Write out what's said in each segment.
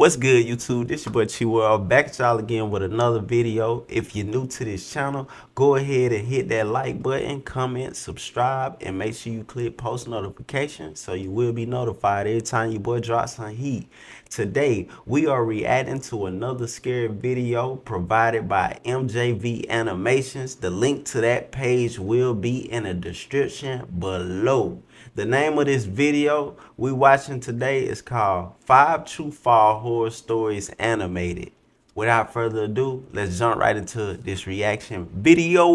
What's good, YouTube? This your boy Chi World, back at y'all again with another video. If you're new to this channel, go ahead and hit that like button, comment, subscribe, and make sure you click post notification so you will be notified every time your boy drops some heat. Today, we are reacting to another scary video provided by MJV Animations. The link to that page will be in the description below. The name of this video we watching today is called Five True Fall Horror Stories Animated. Without further ado, let's jump right into this reaction video.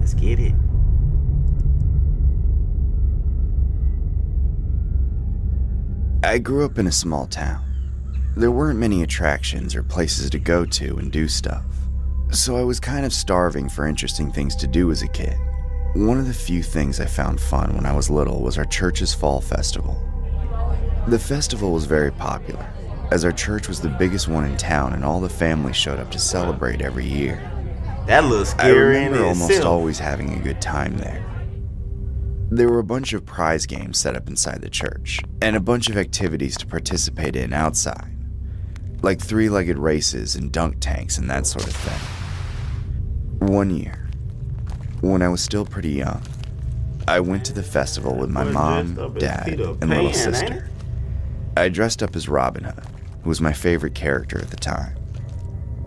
Let's get it. I grew up in a small town. There weren't many attractions or places to go to and do stuff, so I was kind of starving for interesting things to do as a kid. One of the few things I found fun when I was little was our church's fall festival. The festival was very popular, as our church was the biggest one in town and all the families showed up to celebrate every year. That looks scary. I remember almost always having a good time there. There were a bunch of prize games set up inside the church, and a bunch of activities to participate in outside, like three-legged races and dunk tanks and that sort of thing. One year, when I was still pretty young, I went to the festival with my mom, dad, and little sister. I dressed up as Robin Hood, who was my favorite character at the time.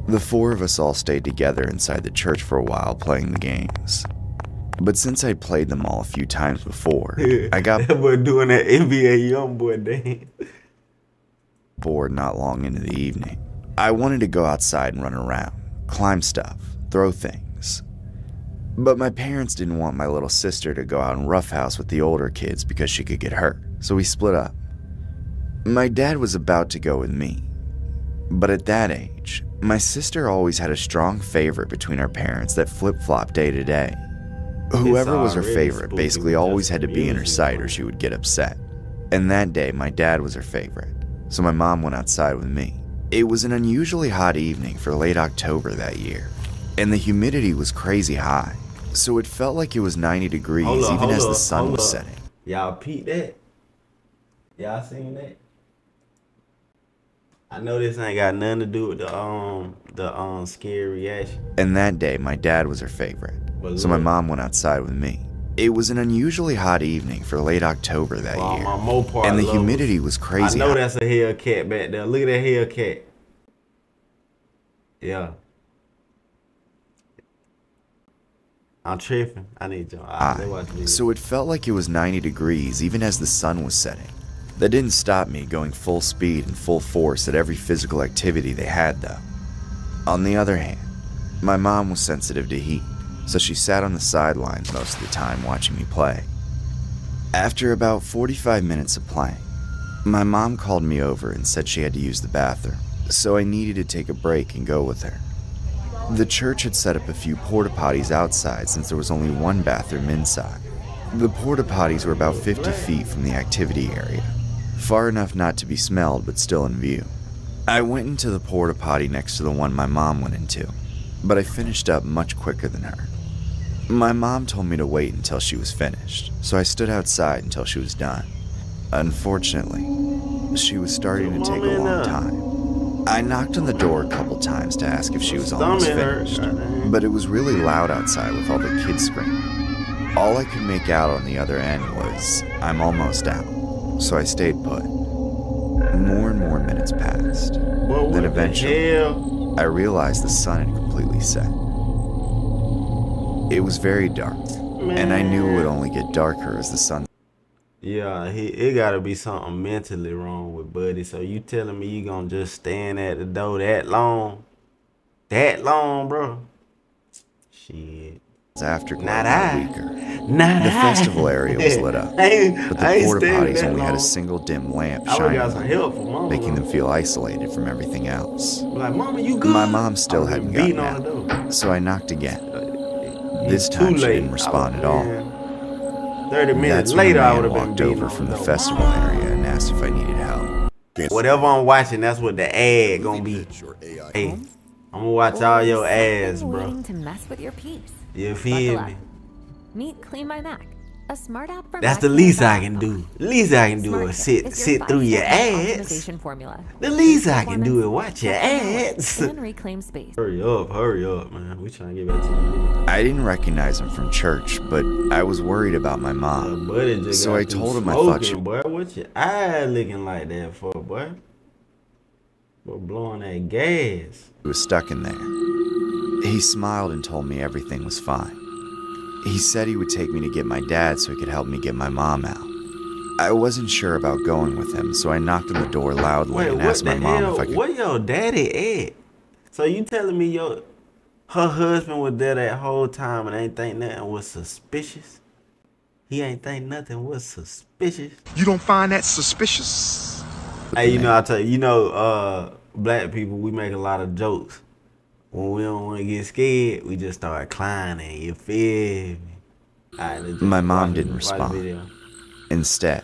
The four of us all stayed together inside the church for a while playing the games. But since I played them all a few times before, I got bored not long into the evening. I wanted to go outside and run around, climb stuff, throw things. But my parents didn't want my little sister to go out and roughhouse with the older kids because she could get hurt, so we split up. My dad was about to go with me, but at that age, my sister always had a strong favorite between our parents that flip-flopped day to day. Whoever was her favorite basically always had to be in her sight or she would get upset. And that day, my dad was her favorite, so my mom went outside with me. It was an unusually hot evening for late October that year, and the humidity was crazy high. So it felt like it was 90 degrees even as the sun was setting. Y'all peeped that? Y'all seen that? I know this ain't got nothing to do with the scary reaction. And that day, my dad was her favorite, so my mom went outside with me. It was an unusually hot evening for late October that year, and the humidity was crazy high. I know that's a Hellcat back there. Look at that Hellcat. Yeah. I'm tripping. I need y'all. So it felt like it was 90 degrees even as the sun was setting. That didn't stop me going full speed and full force at every physical activity they had, though. On the other hand, my mom was sensitive to heat, so she sat on the sidelines most of the time watching me play. After about 45 minutes of playing, my mom called me over and said she had to use the bathroom, so I needed to take a break and go with her. The church had set up a few porta potties outside since there was only one bathroom inside. The porta potties were about 50 feet from the activity area, far enough not to be smelled but still in view. I went into the porta potty next to the one my mom went into, but I finished up much quicker than her. My mom told me to wait until she was finished, so I stood outside until she was done. Unfortunately, she was starting to take a long time. I knocked on the door a couple times to ask if she was almost finished, but it was really loud outside with all the kids screaming. All I could make out on the other end was, "I'm almost out," so I stayed put. More and more minutes passed. Then eventually, I realized the sun had completely set. It was very dark, and I knew it would only get darker as the sun. Yeah, it gotta be something mentally wrong with Buddy. So you telling me you gonna just stand at the door that long? That long, bro? Shit. Afterglow got weaker. The festival area was lit up, but the porta potties only had a single dim lamp shining on them, making them feel isolated from everything else. Like, Mama, you good? My mom still hadn't gotten out, so I knocked again. This time she didn't respond at all. 30 minutes later, I would have walked over from the festival area and asked if I needed help. Whatever I'm watching, that's what the ad gonna be. Hey, I'm gonna watch all your ads, bro. To mess with your piece. You feel me? Meet Clean My Mac, A smart app from that's the least I can do. Least I can do is sit through your ads. The least I can do is watch your ads. And reclaim space. Hurry up, man. We trying to get back to you. I didn't recognize him from church, but I was worried about my mom. So I told him I thought you. Boy, what's your eye looking like that for, boy? We're blowing that gas. He was stuck in there. He smiled and told me everything was fine. He said he would take me to get my dad so he could help me get my mom out. I wasn't sure about going with him, so I knocked on the door loudly and asked my mom if I could. Where your daddy at? So you telling me her husband was there that whole time and ain't think nothing was suspicious? He ain't think nothing was suspicious? You don't find that suspicious? Hey, you know, I tell you, black people, we make a lot of jokes. When we don't want to get scared, we just start climbing, you feel me? Right, my mom didn't respond. Instead,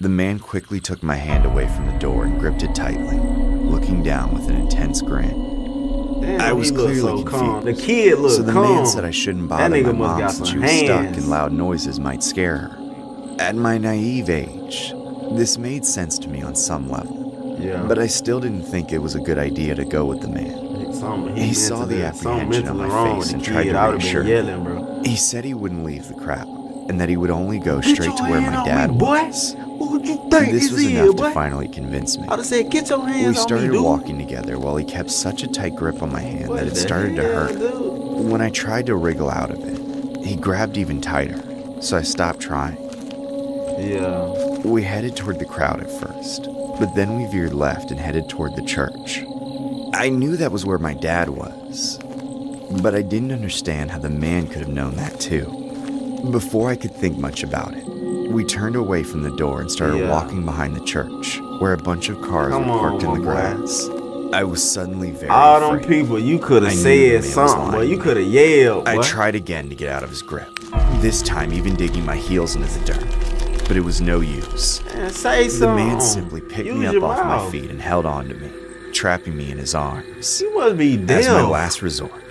the man quickly took my hand away from the door and gripped it tightly, looking down with an intense grin. Damn, I was clearly so confused. Calm. The kid looked so the calm. Man said I shouldn't bother my mom since she was stuck and loud noises might scare her. At my naive age, this made sense to me on some level, but I still didn't think it was a good idea to go with the man. He saw the apprehension on my face and tried to reassure me. He said he wouldn't leave the crowd and that he would only go straight to where my dad was. This was enough to finally convince me. We started walking together while he kept such a tight grip on my hand that it started to hurt. When I tried to wriggle out of it, he grabbed even tighter, so I stopped trying. We headed toward the crowd at first, but then we veered left and headed toward the church. I knew that was where my dad was, but I didn't understand how the man could have known that too. Before I could think much about it, we turned away from the door and started walking behind the church, where a bunch of cars were parked in the grass. I was suddenly very afraid. Them people, you could have said something, but you could have yelled. I tried again to get out of his grip, this time even digging my heels into the dirt, but it was no use. Man, say something. The man simply picked me up off my feet and held on to me, trapping me in his arms. You must be dead. As my last resort,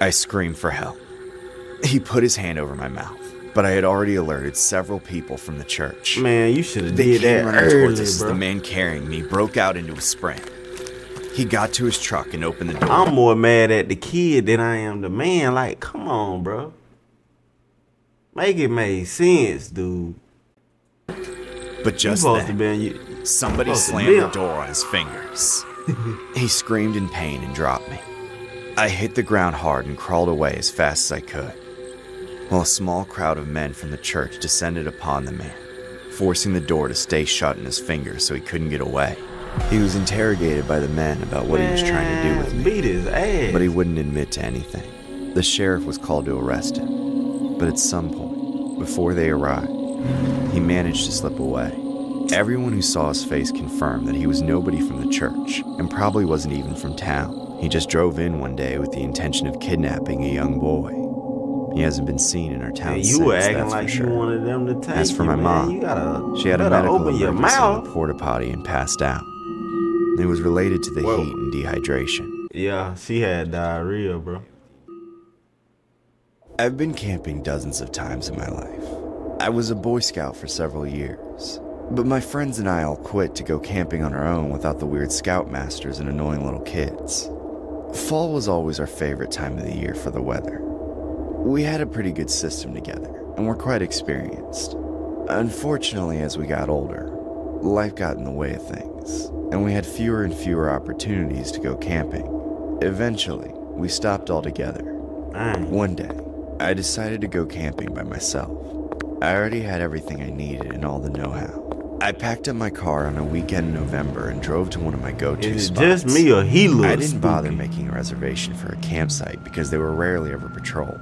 I screamed for help. He put his hand over my mouth, but I had already alerted several people from the church. Man, you should have did that early, bro. The man carrying me broke out into a sprint. He got to his truck and opened the door. I'm more mad at the kid than I am the man. Like, come on, bro. Make it make sense, dude. But just then, somebody slammed the door on his fingers. He screamed in pain and dropped me. I hit the ground hard and crawled away as fast as I could, while a small crowd of men from the church descended upon the man, forcing the door to stay shut in his fingers so he couldn't get away. He was interrogated by the men about what he was trying to do with me, beat his ass. But he wouldn't admit to anything. The sheriff was called to arrest him, but at some point, before they arrived, he managed to slip away. Everyone who saw his face confirmed that he was nobody from the church and probably wasn't even from town. He just drove in one day with the intention of kidnapping a young boy. He hasn't been seen in our town since, that's for sure. As for my mom, she had a medical emergency in the porta potty and passed out. It was related to the heat and dehydration. Yeah, she had diarrhea, bro. I've been camping dozens of times in my life. I was a Boy Scout for several years, but my friends and I all quit to go camping on our own without the weird scoutmasters and annoying little kids. Fall was always our favorite time of the year for the weather. We had a pretty good system together, and were quite experienced. Unfortunately, as we got older, life got in the way of things, and we had fewer and fewer opportunities to go camping. Eventually, we stopped altogether. One day, I decided to go camping by myself. I already had everything I needed and all the know-how. I packed up my car on a weekend in November and drove to one of my go-to spots. Just me or he looks I didn't bother making a reservation for a campsite because they were rarely ever patrolled.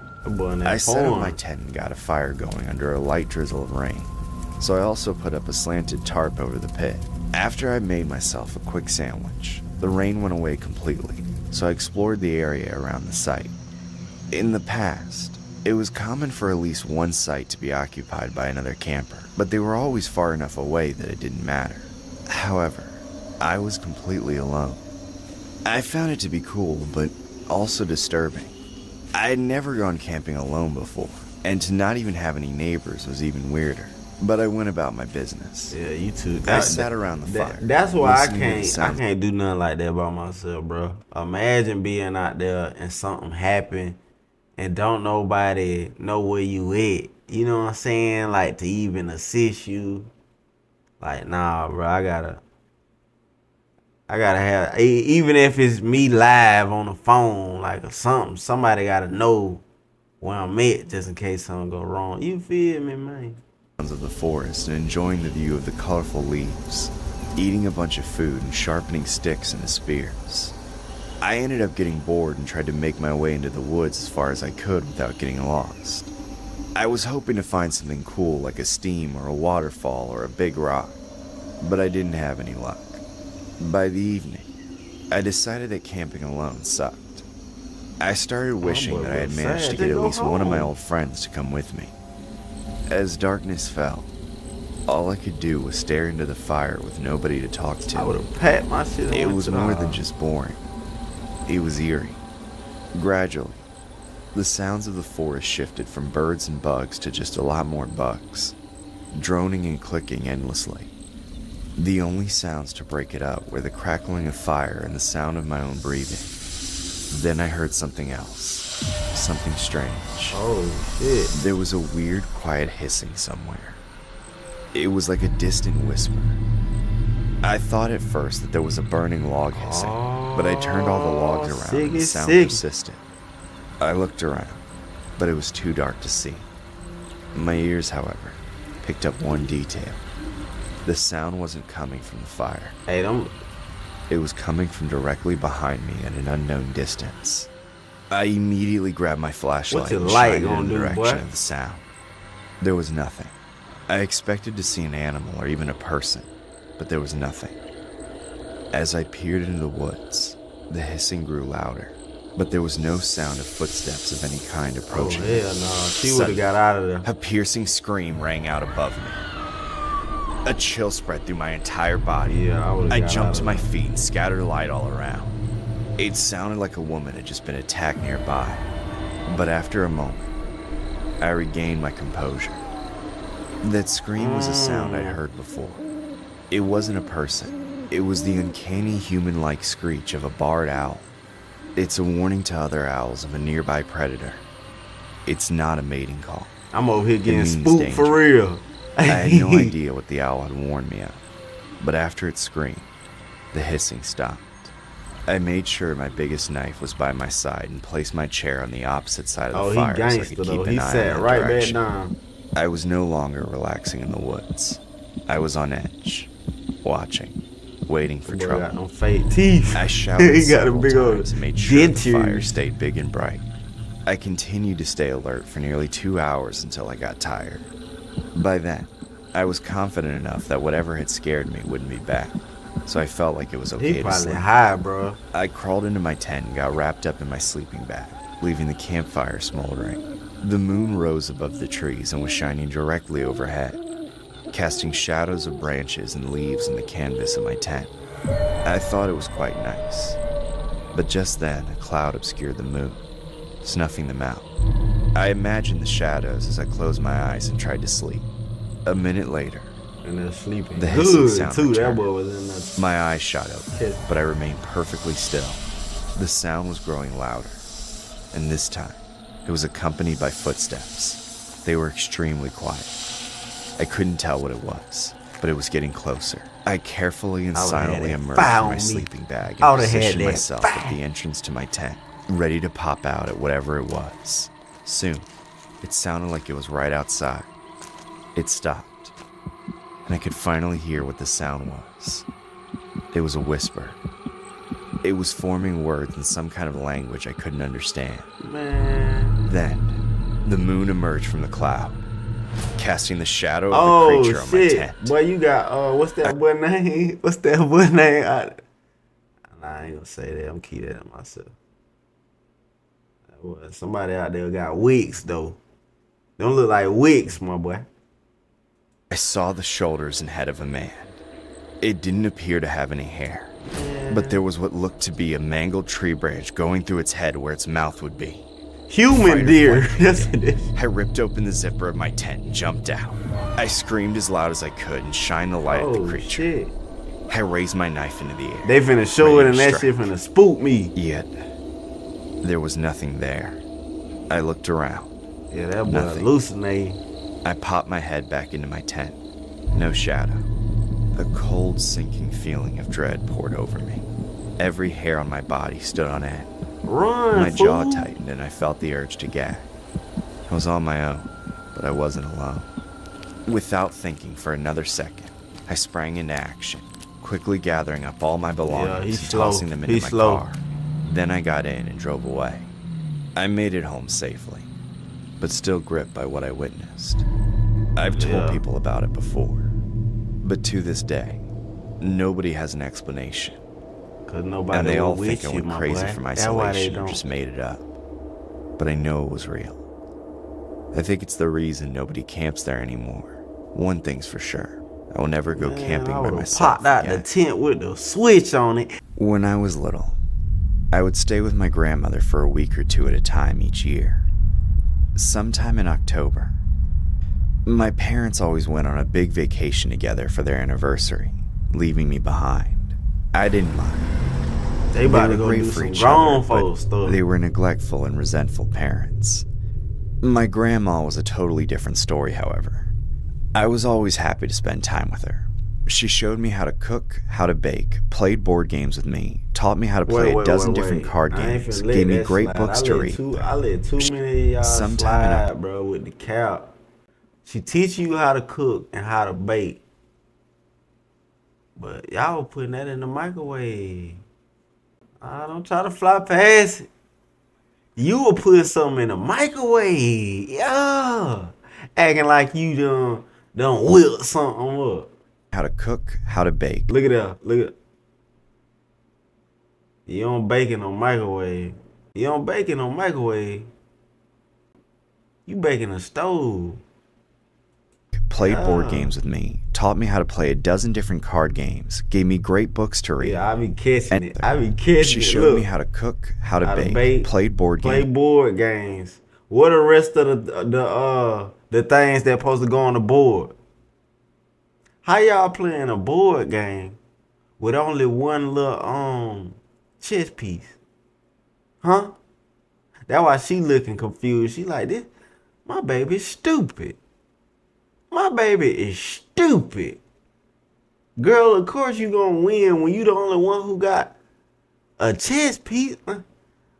I set up my tent and got a fire going under a light drizzle of rain, so I also put up a slanted tarp over the pit. After I made myself a quick sandwich, the rain went away completely, so I explored the area around the site. In the past, it was common for at least one site to be occupied by another camper, but they were always far enough away that it didn't matter. However, I was completely alone. I found it to be cool, but also disturbing. I had never gone camping alone before, And to not even have any neighbors was even weirder. But I went about my business. Yeah, you too. I sat around the fire. That's why I can't do nothing like that by myself, bro. Imagine being out there and something happen and don't nobody know where you at. You know what I'm saying? Like, to even assist you. Like, nah, bro, I gotta have, even if it's me live on the phone, like, or something, somebody gotta know where I'm at just in case something go wrong. You feel me, man? Of the forest and enjoying the view of the colorful leaves, eating a bunch of food and sharpening sticks into spears. I ended up getting bored and tried to make my way into the woods as far as I could without getting lost. I was hoping to find something cool like a stream or a waterfall or a big rock, but I didn't have any luck. By the evening, I decided that camping alone sucked. I started wishing that I had managed to get at least one of my old friends to come with me. As darkness fell, all I could do was stare into the fire with nobody to talk to. I would have packed my shit. It was more than just boring. It was eerie. Gradually, the sounds of the forest shifted from birds and bugs to just a lot more bugs, droning and clicking endlessly. The only sounds to break it up were the crackling of fire and the sound of my own breathing. Then I heard something else. Something strange. Oh, shit. There was a weird, quiet hissing somewhere. It was like a distant whisper. I thought at first that there was a burning log hissing, but I turned all the logs around and the sound persisted. I looked around, but it was too dark to see. My ears, however, picked up one detail. The sound wasn't coming from the fire. Hey, don't. It was coming from directly behind me at an unknown distance. I immediately grabbed my flashlight and shined in the direction of the sound. There was nothing. I expected to see an animal or even a person, but there was nothing. As I peered into the woods, the hissing grew louder, but there was no sound of footsteps of any kind approaching. Oh, hell no. She would have got out of there. A piercing scream rang out above me. A chill spread through my entire body. Yeah, I jumped to my feet and scattered light all around. It sounded like a woman had just been attacked nearby, but after a moment, I regained my composure. That scream was a sound I'd heard before. It wasn't a person. It was the uncanny human-like screech of a barred owl. It's a warning to other owls of a nearby predator. It's not a mating call. I'm over here getting spooked for real. I had no idea what the owl had warned me of, but after its scream, the hissing stopped. I made sure my biggest knife was by my side and placed my chair on the opposite side of the fire so I could keep an eye on the direction. I was no longer relaxing in the woods. I was on edge, watching, waiting for trouble. Got no fake teeth. I shouted several times and made sure the fire stayed big and bright. I continued to stay alert for nearly 2 hours until I got tired. By then, I was confident enough that whatever had scared me wouldn't be back. So I felt like it was okay to sleep. High, bro. I crawled into my tent and got wrapped up in my sleeping bag, leaving the campfire smoldering. The moon rose above the trees and was shining directly overhead, casting shadows of branches and leaves on the canvas of my tent. I thought it was quite nice, but just then a cloud obscured the moon, snuffing them out. I imagined the shadows as I closed my eyes and tried to sleep. A minute later, and they're sleeping. The hissing sound returned. My eyes shot open, but I remained perfectly still. The sound was growing louder, and this time, it was accompanied by footsteps. They were extremely quiet. I couldn't tell what it was, but it was getting closer. I carefully and silently emerged from my sleeping bag and positioned myself at the entrance to my tent, ready to pop out at whatever it was. Soon, it sounded like it was right outside. It stopped. And I could finally hear what the sound was. It was a whisper. It was forming words in some kind of language I couldn't understand. Then, the moon emerged from the cloud, casting the shadow of the creature on my tent. Boy, you got, what's that boy name? What's that boy name? I ain't gonna say that. I'm keeping that to myself. Somebody out there got wigs, though. Don't look like wigs, my boy. I saw the shoulders and head of a man. It didn't appear to have any hair, but there was what looked to be a mangled tree branch going through its head where its mouth would be. Human deer. Yes, it is. I ripped open the zipper of my tent and jumped down. I screamed as loud as I could and shined the light at the creature. Shit. I raised my knife into the air. They finna show it and that shit finna spook me. Yet, there was nothing there. I looked around. Yeah, that boy hallucinating. I popped my head back into my tent. No shadow. A cold, sinking feeling of dread poured over me. Every hair on my body stood on end. Run, my jaw tightened and I felt the urge to gag. I was on my own, but I wasn't alone. Without thinking for another second, I sprang into action, quickly gathering up all my belongings and tossing them into my car. Then I got in and drove away. I made it home safely, but still gripped by what I witnessed. I've told people about it before, but to this day, nobody has an explanation. And they all think I went crazy from isolation and just made it up. But I know it was real. I think it's the reason nobody camps there anymore. One thing's for sure. I will never go camping by myself. Popped out the tent with the switch on it. When I was little, I would stay with my grandmother for a week or two at a time each year. Sometime in October, my parents always went on a big vacation together for their anniversary, leaving me behind. I didn't mind. They were great for each other, but they were neglectful and resentful parents. My grandma was a totally different story, however. I was always happy to spend time with her. She showed me how to cook, how to bake, played board games with me, taught me how to play a dozen different card games, gave me great books to read. I let too many of y'all slide, bro, with the cap. She teach you how to cook and how to bake. But y'all putting that in the microwave. I don't try to fly past it. You will put something in the microwave. Yeah. Acting like you done whip something up. How to cook, how to bake. Look at that. Look at. You don't bake in no microwave. You don't bake in no microwave. You baking a stove. Played board games with me, taught me how to play a dozen different card games, gave me great books to read. Yeah, I be catching it. I be catching it. She showed me how to cook, how to bake, played board games. What the rest of the things that supposed to go on the board? How y'all playing a board game with only one little chess piece? Huh? That's why she looking confused. She like, this my baby's stupid. My baby is stupid. Girl, of course you gonna win when you the only one who got a chess piece.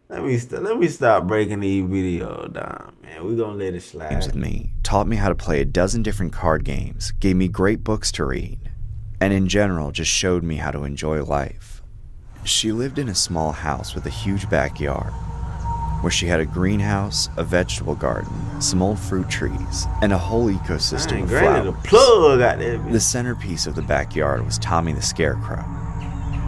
Let me stop breaking these videos down, man. We gonna let it slide. Games with me, taught me how to play a dozen different card games, gave me great books to read, and in general just showed me how to enjoy life. She lived in a small house with a huge backyard, where she had a greenhouse, a vegetable garden, some old fruit trees, and a whole ecosystem of flowers. A plug out there, the centerpiece of the backyard was Tommy the Scarecrow.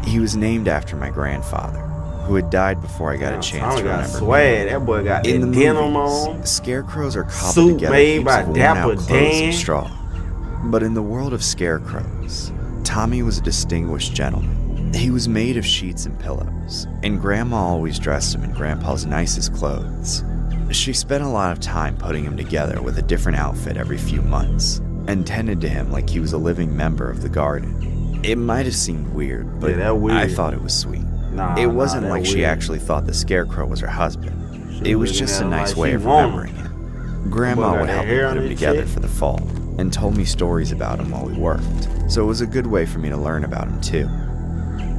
He was named after my grandfather, who had died before I got a chance to remember. That boy got in the movies, scarecrows are cobbled together heaps of worn-out clothes and straw. But in the world of scarecrows, Tommy was a distinguished gentleman. He was made of sheets and pillows, and Grandma always dressed him in Grandpa's nicest clothes. She spent a lot of time putting him together with a different outfit every few months, and tended to him like he was a living member of the garden. It might have seemed weird, but I thought it was sweet. It wasn't like she actually thought the Scarecrow was her husband. It was just a nice way of remembering him. Grandma would help me put him together for the fall, and told me stories about him while we worked, so it was a good way for me to learn about him too.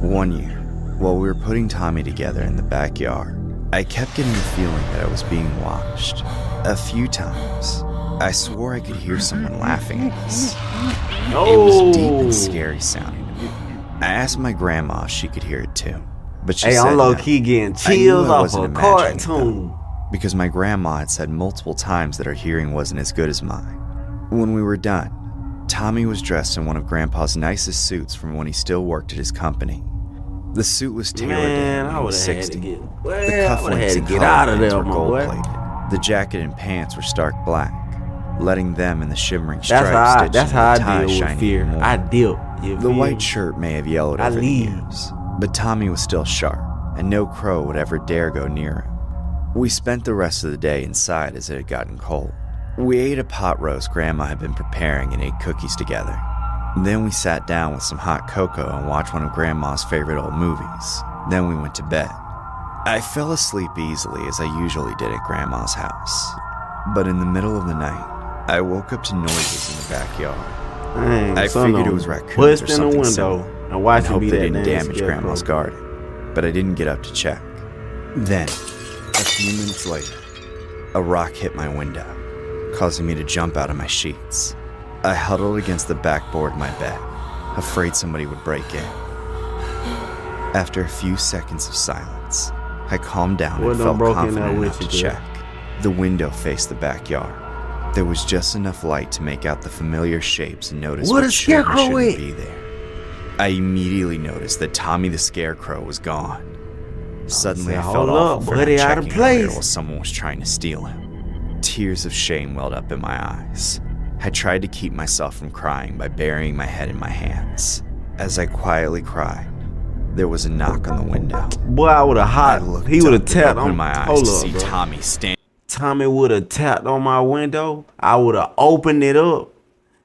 One year, while we were putting Tommy together in the backyard, I kept getting the feeling that I was being watched. A few times, I swore I could hear someone laughing at us. It was deep and scary sounding to me. I asked my grandma if she could hear it too, but she said I'm low-key getting chills off a cartoon. Because my grandma had said multiple times that her hearing wasn't as good as mine. When we were done, Tommy was dressed in one of Grandpa's nicest suits from when he still worked at his company. The suit was tailored to him when he was 60. The cufflinks and collarbans were gold-plated. The jacket and pants were stark black, letting them in the shimmering stripes stitched into the tie shiny more. The white shirt may have yellowed over the years, but Tommy was still sharp, and no crow would ever dare go near him. We spent the rest of the day inside as it had gotten cold. We ate a pot roast Grandma had been preparing and ate cookies together. Then we sat down with some hot cocoa and watched one of Grandma's favorite old movies. Then we went to bed. I fell asleep easily as I usually did at Grandma's house. But in the middle of the night, I woke up to noises in the backyard. I figured it was raccoons or something similar, and hoped they didn't damage Grandma's garden. But I didn't get up to check. Then, a few minutes later, a rock hit my window, causing me to jump out of my sheets. I huddled against the backboard of my bed, afraid somebody would break in. After a few seconds of silence, I calmed down and felt confident enough to check. The window faced the backyard. There was just enough light to make out the familiar shapes and notice what should and shouldn't be there. I immediately noticed that Tommy the Scarecrow was gone. Suddenly, I felt awful for not checking where someone was trying to steal him. Tears of shame welled up in my eyes. I tried to keep myself from crying by burying my head in my hands. As I quietly cried, there was a knock on the window. Boy, I would have hollered. He would have tapped on my eyes to see Tommy standing. Tommy would have tapped on my window. I would have opened it up.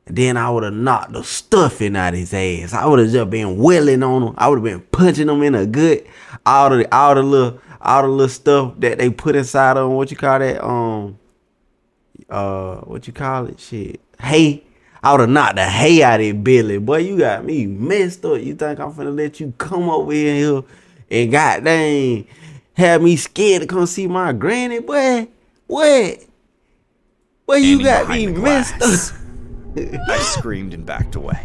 And then I would have knocked the stuffing out of his ass. I would have just been wailing on him. I would have been punching him in the gut. All the little stuff that they put inside of him. What you call that? What you call it? Shit. Hay. I would have knocked the hay out of it, Billy. Boy, you got me messed up. You think I'm finna let you come over here and goddamn have me scared to come see my granny? Boy, what? Boy, you got me messed up. I screamed and backed away.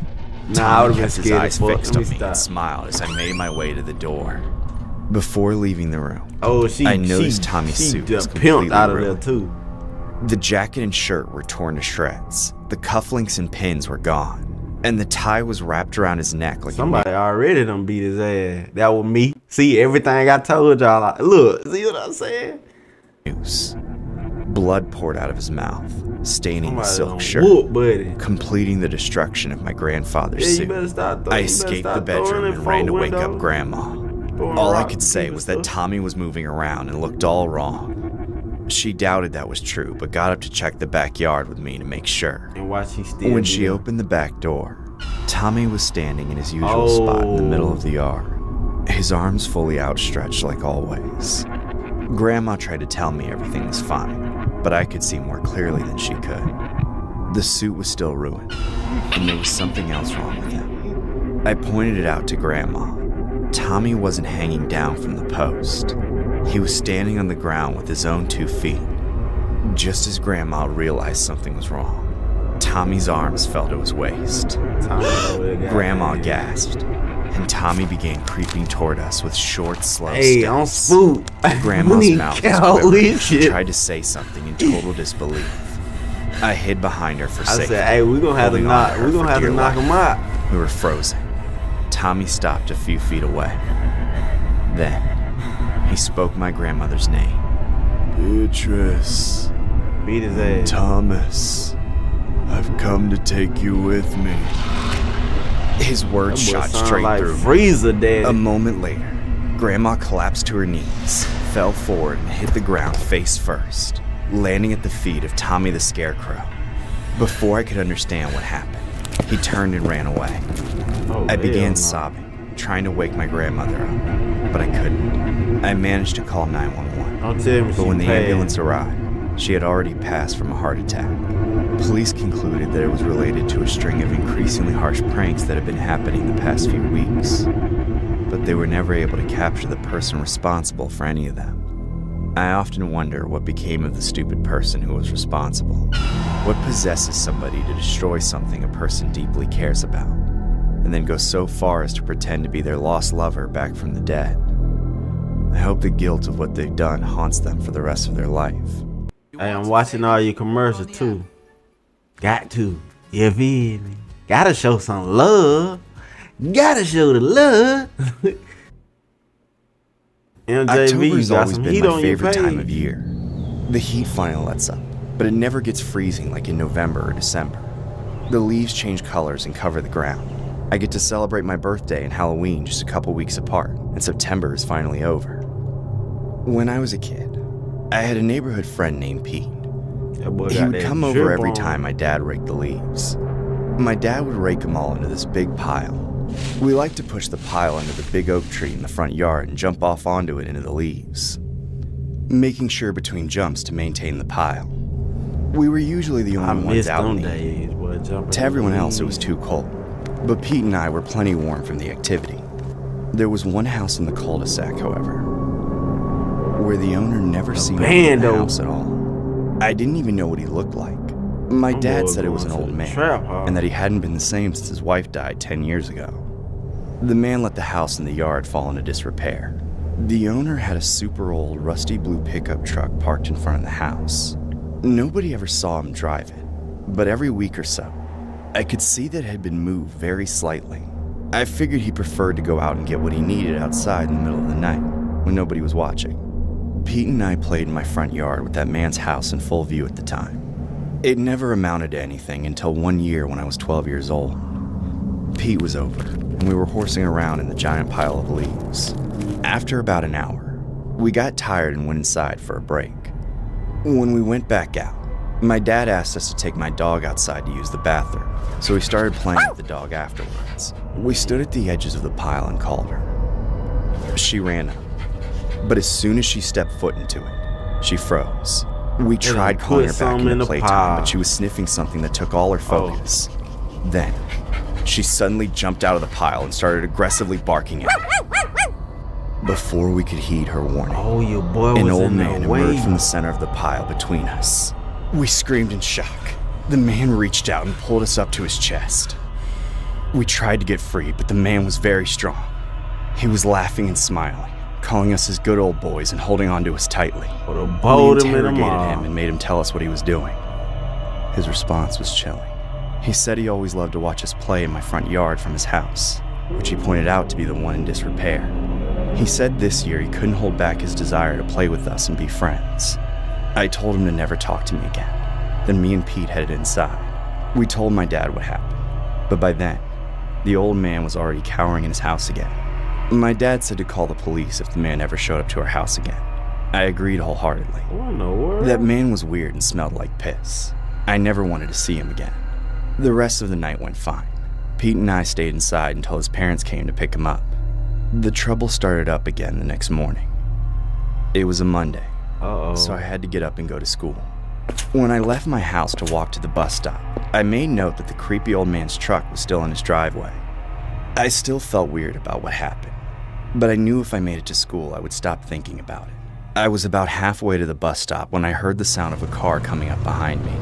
Nah, I would have been scared. His eyes fixed on me and smiled as I made my way to the door. Before leaving the room, I noticed Tommy's suit was completely ruined. The jacket and shirt were torn to shreds. The cufflinks and pins were gone, and the tie was wrapped around his neck like somebody already done beat his ass. That was me. See, everything I told y'all. Like, look, see what I'm saying? Blood poured out of his mouth, staining the silk shirt, completing the destruction of my grandfather's suit. I escaped the bedroom and ran to wake up Grandma. All I could say was that Tommy was moving around and looked all wrong. She doubted that was true, but got up to check the backyard with me to make sure. When she opened the back door, Tommy was standing in his usual spot in the middle of the yard, his arms fully outstretched like always. Grandma tried to tell me everything was fine, but I could see more clearly than she could. The suit was still ruined, and there was something else wrong with him. I pointed it out to Grandma. Tommy wasn't hanging down from the post. He was standing on the ground with his own 2 feet. Just as Grandma realized something was wrong, Tommy's arms fell to his waist. Grandma gasped, and Tommy began creeping toward us with short, slow steps. Grandma's mouth was quivering. She tried to say something in total disbelief. I hid behind her for safety. I said, hey, we're going to have to knock him out. We were frozen. Tommy stopped a few feet away. Then, he spoke my grandmother's name. Beatrice. Beat his ass. Thomas, I've come to take you with me. His words shot straight through me. A moment later, Grandma collapsed to her knees, fell forward and hit the ground face first, landing at the feet of Tommy the Scarecrow. Before I could understand what happened, he turned and ran away. I began sobbing, trying to wake my grandmother up, but I couldn't. I managed to call 911, but when the ambulance arrived, she had already passed from a heart attack. Police concluded that it was related to a string of increasingly harsh pranks that had been happening the past few weeks, but they were never able to capture the person responsible for any of them. I often wonder what became of the stupid person who was responsible. What possesses somebody to destroy something a person deeply cares about, and then go so far as to pretend to be their lost lover back from the dead? I hope the guilt of what they've done haunts them for the rest of their life. Hey, I'm watching all your commercials too. Got to. You feel me? Gotta show some love. Gotta show the love. MJV's always been my favorite time of year. The heat finally lets up, but it never gets freezing like in November or December. The leaves change colors and cover the ground. I get to celebrate my birthday and Halloween just a couple weeks apart, and September is finally over. When I was a kid, I had a neighborhood friend named Pete. He would come over every time my dad raked the leaves. My dad would rake them all into this big pile. We liked to push the pile under the big oak tree in the front yard and jump off onto it into the leaves, making sure between jumps to maintain the pile. We were usually the only ones out in the evening. To everyone else, it was too cold, but Pete and I were plenty warm from the activity. There was one house in the cul-de-sac, however, where the owner never seemed to be in the house at all. I didn't even know what he looked like. My dad said it was an old man, and that he hadn't been the same since his wife died 10 years ago. The man let the house and the yard fall into disrepair. The owner had a super old, rusty blue pickup truck parked in front of the house. Nobody ever saw him drive it, but every week or so, I could see that it had been moved very slightly. I figured he preferred to go out and get what he needed outside in the middle of the night, when nobody was watching. Pete and I played in my front yard with that man's house in full view at the time. It never amounted to anything until one year when I was 12 years old. Pete was over, and we were horsing around in the giant pile of leaves. After about an hour, we got tired and went inside for a break. When we went back out, my dad asked us to take my dog outside to use the bathroom, so we started playing with the dog afterwards. We stood at the edges of the pile and called her. She ran up, but as soon as she stepped foot into it, she froze. We tried calling her back in the playtime, but she was sniffing something that took all her focus. Then, she suddenly jumped out of the pile and started aggressively barking at me. Before we could heed her warning, an old man emerged from the center of the pile between us. We screamed in shock. The man reached out and pulled us up to his chest. We tried to get free, but the man was very strong. He was laughing and smiling, calling us his good old boys and holding on to us tightly. We interrogated him and made him tell us what he was doing. His response was chilling. He said he always loved to watch us play in my front yard from his house, which he pointed out to be the one in disrepair. He said this year he couldn't hold back his desire to play with us and be friends. I told him to never talk to me again. Then me and Pete headed inside. We told my dad what happened, but by then, the old man was already cowering in his house again. My dad said to call the police if the man ever showed up to our house again. I agreed wholeheartedly. That man was weird and smelled like piss. I never wanted to see him again. The rest of the night went fine. Pete and I stayed inside until his parents came to pick him up. The trouble started up again the next morning. It was a Monday, so I had to get up and go to school. When I left my house to walk to the bus stop, I made note that the creepy old man's truck was still in his driveway. I still felt weird about what happened, but I knew if I made it to school, I would stop thinking about it. I was about halfway to the bus stop when I heard the sound of a car coming up behind me.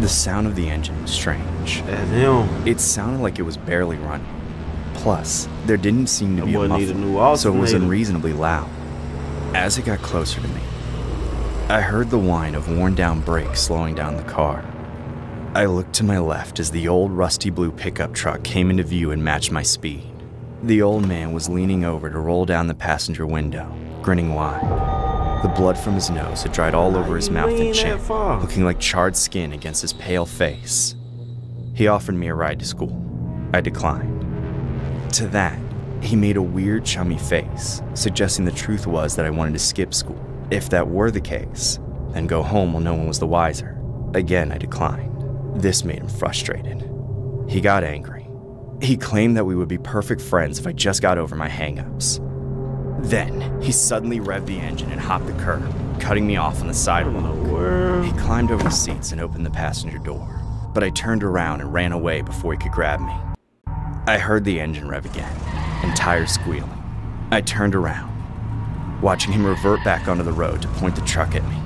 The sound of the engine was strange. It sounded like it was barely running. Plus, there didn't seem to be a muffler, so it was unreasonably loud. As it got closer to me, I heard the whine of worn-down brakes slowing down the car. I looked to my left as the old rusty blue pickup truck came into view and matched my speed. The old man was leaning over to roll down the passenger window, grinning wide. The blood from his nose had dried all over his mouth and chin, looking like charred skin against his pale face. He offered me a ride to school. I declined. To that, he made a weird, chummy face, suggesting the truth was that I wanted to skip school. If that were the case, then go home while no one was the wiser. Again, I declined. This made him frustrated. He got angry. He claimed that we would be perfect friends if I just got over my hang-ups. Then, he suddenly revved the engine and hopped the curb, cutting me off on the sidewalk. He climbed over the seats and opened the passenger door, but I turned around and ran away before he could grab me. I heard the engine rev again, and tires squealing. I turned around, watching him revert back onto the road to point the truck at me.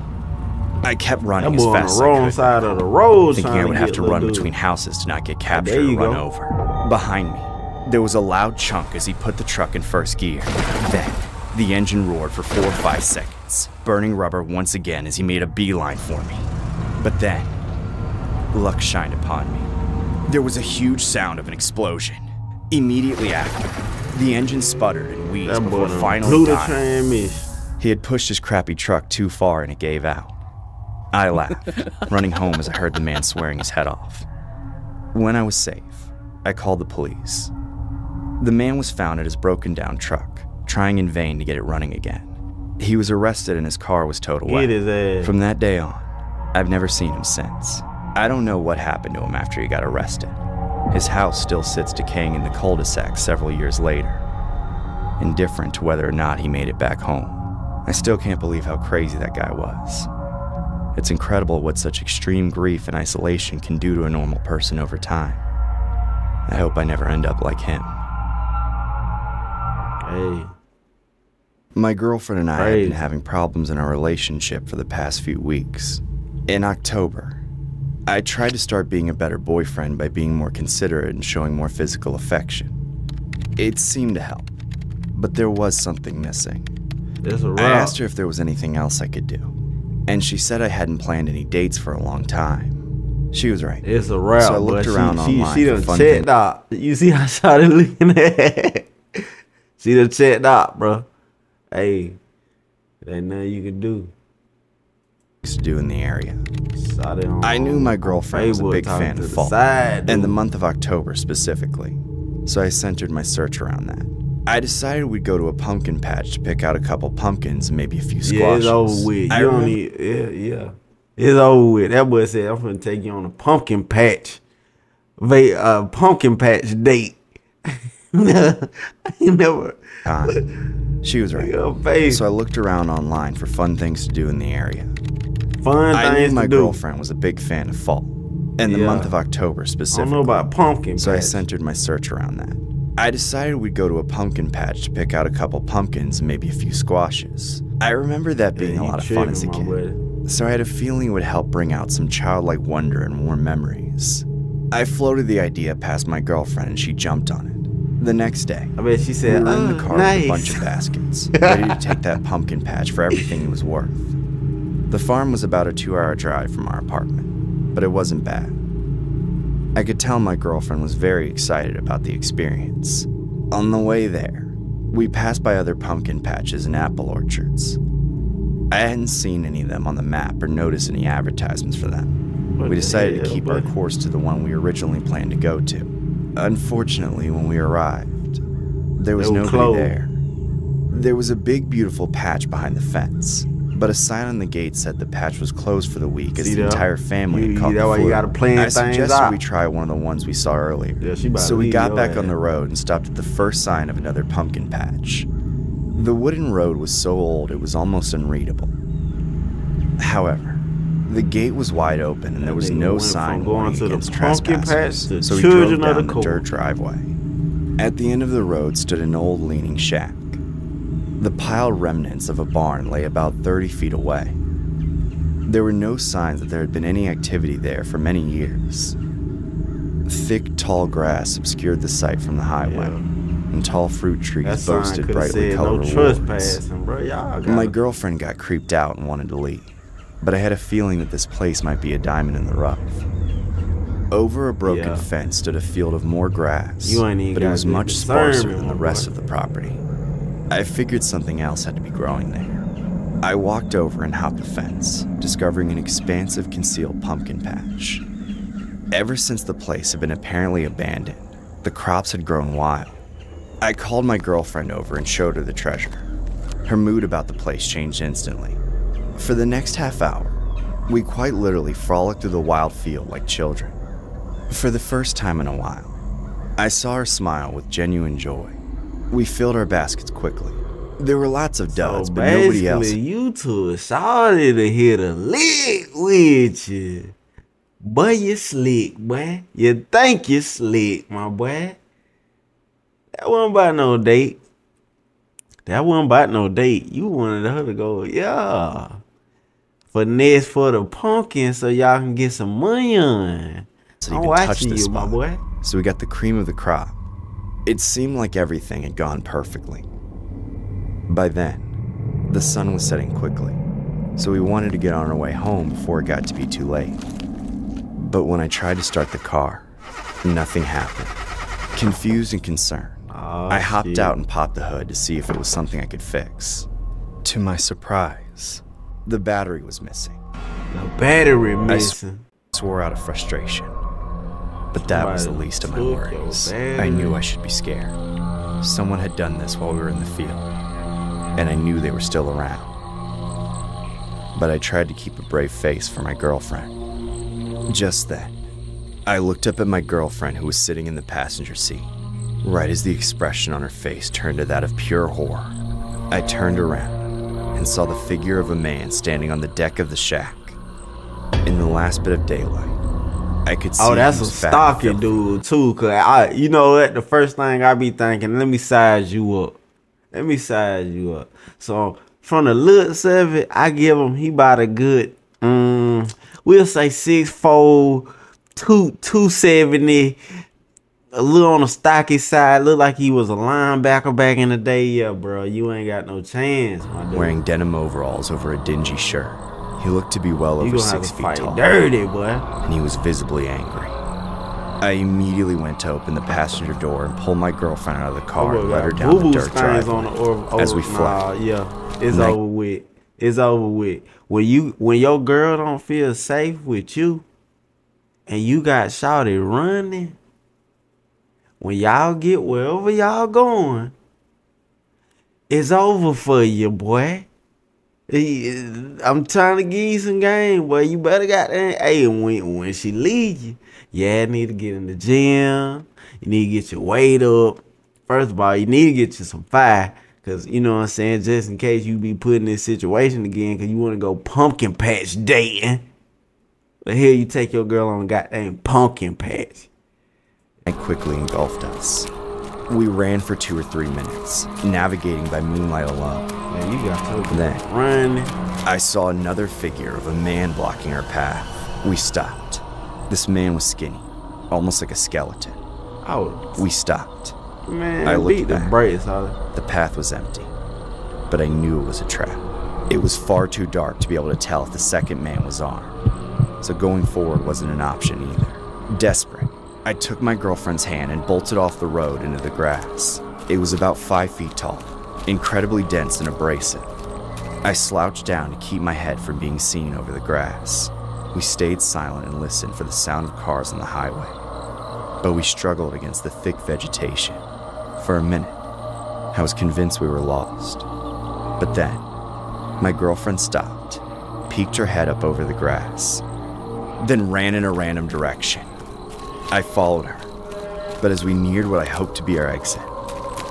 I kept running as fast as I could, thinking I would have to run between houses to not get captured or run over. Behind me, there was a loud chunk as he put the truck in first gear. Then, the engine roared for 4 or 5 seconds, burning rubber once again as he made a beeline for me. But then, luck shined upon me. There was a huge sound of an explosion. Immediately after, the engine sputtered and wheezed before finally dying. He had pushed his crappy truck too far and it gave out. I laughed, running home as I heard the man swearing his head off. When I was safe, I called the police. The man was found at his broken-down truck, trying in vain to get it running again. He was arrested and his car was totaled away. From that day on, I've never seen him since. I don't know what happened to him after he got arrested. His house still sits decaying in the cul-de-sac several years later, indifferent to whether or not he made it back home. I still can't believe how crazy that guy was. It's incredible what such extreme grief and isolation can do to a normal person over time. I hope I never end up like him. Hey. My girlfriend and I have been having problems in our relationship for the past few weeks. In October, I tried to start being a better boyfriend by being more considerate and showing more physical affection. It seemed to help, but there was something missing. I asked her if there was anything else I could do, and she said I hadn't planned any dates for a long time. She was right. It's a route. So I looked around online. She done checked out. You see how she looking at? She done checked out, bro. Hey, there ain't nothing you can do. Used to do in the area. I knew my girlfriend was a big fan of fall, and the month of October specifically, so I centered my search around that. I decided we'd go to a pumpkin patch to pick out a couple pumpkins and maybe a few squashes. Yeah, it's over with. You don't need, it's over with. That boy said, I'm finna take you on a pumpkin patch, pumpkin patch date. I ain't never. She was right. So I looked around online for fun things to do in the area. I knew my girlfriend was a big fan of fall, and the month of October specifically. I don't know about pumpkin patch. So I centered my search around that. I decided we'd go to a pumpkin patch to pick out a couple pumpkins and maybe a few squashes. I remember that being a lot of fun as a kid, so I had a feeling it would help bring out some childlike wonder and warm memories. I floated the idea past my girlfriend and she jumped on it. The next day, I bet she said, we were in the car with a bunch of baskets, ready to take that pumpkin patch for everything it was worth. The farm was about a 2-hour drive from our apartment, but it wasn't bad. I could tell my girlfriend was very excited about the experience. On the way there, we passed by other pumpkin patches and apple orchards. I hadn't seen any of them on the map or noticed any advertisements for them. We decided to keep our course to the one we originally planned to go to. Unfortunately, when we arrived, there was nobody there. There was a big, beautiful patch behind the fence, but a sign on the gate said the patch was closed for the week as the entire family had caught the flu. I suggested we try one of the ones we saw earlier. So we got back on the road and stopped at the first sign of another pumpkin patch. The wooden road was so old it was almost unreadable. However, the gate was wide open, and there was no sign warning against trespassers, so we drove down the dirt driveway. At the end of the road stood an old leaning shack. The piled remnants of a barn lay about 30 feet away. There were no signs that there had been any activity there for many years. Thick, tall grass obscured the sight from the highway, and tall fruit trees boasted brightly colored rewards. My girlfriend got creeped out and wanted to leave, but I had a feeling that this place might be a diamond in the rough. Over a broken fence stood a field of more grass, but it was much sparser than the rest of the property. I figured something else had to be growing there. I walked over and hopped the fence, discovering an expansive concealed pumpkin patch. Ever since the place had been apparently abandoned, the crops had grown wild. I called my girlfriend over and showed her the treasure. Her mood about the place changed instantly. For the next half hour, we quite literally frolicked through the wild field like children. For the first time in a while, I saw her smile with genuine joy. We filled our baskets quickly. There were lots of duds, but nobody else. You two started to hit a lick with you. Boy, you slick, boy. You think you slick, my boy. That wasn't about no date. That wasn't about no date. You wanted her to go, finesse for the pumpkin so y'all can get some money on. I'm watching you, my boy. So we got the cream of the crop. It seemed like everything had gone perfectly. By then, the sun was setting quickly, so we wanted to get on our way home before it got to be too late. But when I tried to start the car, nothing happened. Confused and concerned, I hopped out and popped the hood to see if it was something I could fix. To my surprise, the battery was missing. The battery missing? I swore out of frustration, but that was the least of my worries. I knew I should be scared. Someone had done this while we were in the field, and I knew they were still around. but I tried to keep a brave face for my girlfriend. Just then, I looked up at my girlfriend who was sitting in the passenger seat, right as the expression on her face turned to that of pure horror. I turned around and saw the figure of a man standing on the deck of the shack. In the last bit of daylight, I could see. Oh, that's some stalking, dude, too. Cause you know what? The first thing I be thinking, let me size you up. Let me size you up. So from the looks of it, I give him, he about a good, we'll say 6'4", 270, a little on the stocky side. Looked like he was a linebacker back in the day. Yeah, bro, you ain't got no chance, my dude. Wearing denim overalls over a dingy shirt, he looked to be well over 6 feet tall. Dirty, boy. And he was visibly angry. I immediately went to open the passenger door and pull my girlfriend out of the car and let her down the dirt driveway as we fly. Yeah, it's over with. It's over with. When your girl don't feel safe with you and you got shawty running, when y'all get wherever y'all going, it's over for you, boy. I'm trying to give you some game, boy. You better got that. Hey, when she leave you, yeah, you need to get in the gym. You need to get your weight up. First of all, you need to get you some fire. Because, you know what I'm saying, just in case you be put in this situation again because you want to go pumpkin patch dating. But here you take your girl on a goddamn pumpkin patch. And quickly engulfed us. We ran for 2 or 3 minutes, navigating by moonlight alone. Man, you got to then run. I saw another figure of a man blocking our path. We stopped. This man was skinny, almost like a skeleton. Oh. We stopped. Man, I looked back. The path was empty, but I knew it was a trap. It was far too dark to be able to tell if the second man was armed, so going forward wasn't an option either. Desperate, I took my girlfriend's hand and bolted off the road into the grass. It was about 5 feet tall, incredibly dense and abrasive. I slouched down to keep my head from being seen over the grass. We stayed silent and listened for the sound of cars on the highway, but we struggled against the thick vegetation. For a minute, I was convinced we were lost. But then, my girlfriend stopped, peeked her head up over the grass, then ran in a random direction. I followed her, but as we neared what I hoped to be our exit,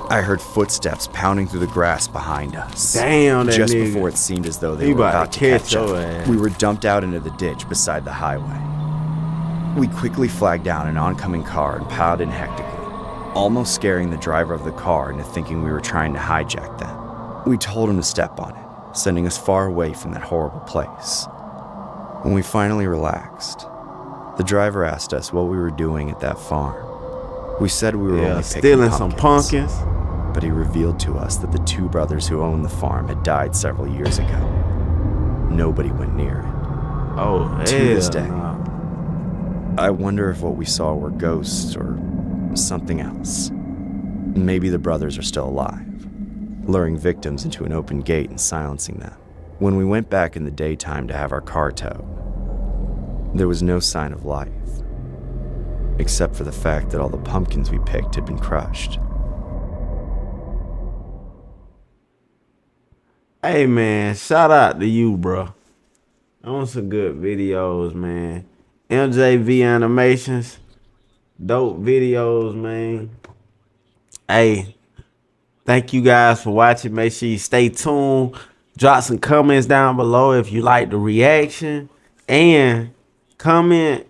I heard footsteps pounding through the grass behind us. Damn, that just nigga. Before it seemed as though they were about to catch up, we were dumped out into the ditch beside the highway. We quickly flagged down an oncoming car and piled in hectically, almost scaring the driver of the car into thinking we were trying to hijack them. We told him to step on it, sending us far away from that horrible place. When we finally relaxed, the driver asked us what we were doing at that farm. We said we were only stealing some pumpkins, but he revealed to us that the two brothers who owned the farm had died several years ago. Nobody went near it. Oh, to this day, I wonder if what we saw were ghosts or something else. Maybe the brothers are still alive, luring victims into an open gate and silencing them. When we went back in the daytime to have our car towed, there was no sign of life, except for the fact that all the pumpkins we picked had been crushed. Hey, man, shout out to you, bro. On some good videos, man. MJV Animations, dope videos, man. Hey, thank you guys for watching. Make sure you stay tuned. Drop some comments down below if you like the reaction. And comment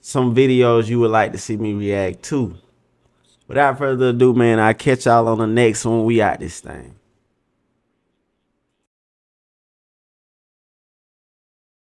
some videos you would like to see me react to. Without further ado, man, I'll catch y'all on the next one. We out this thing.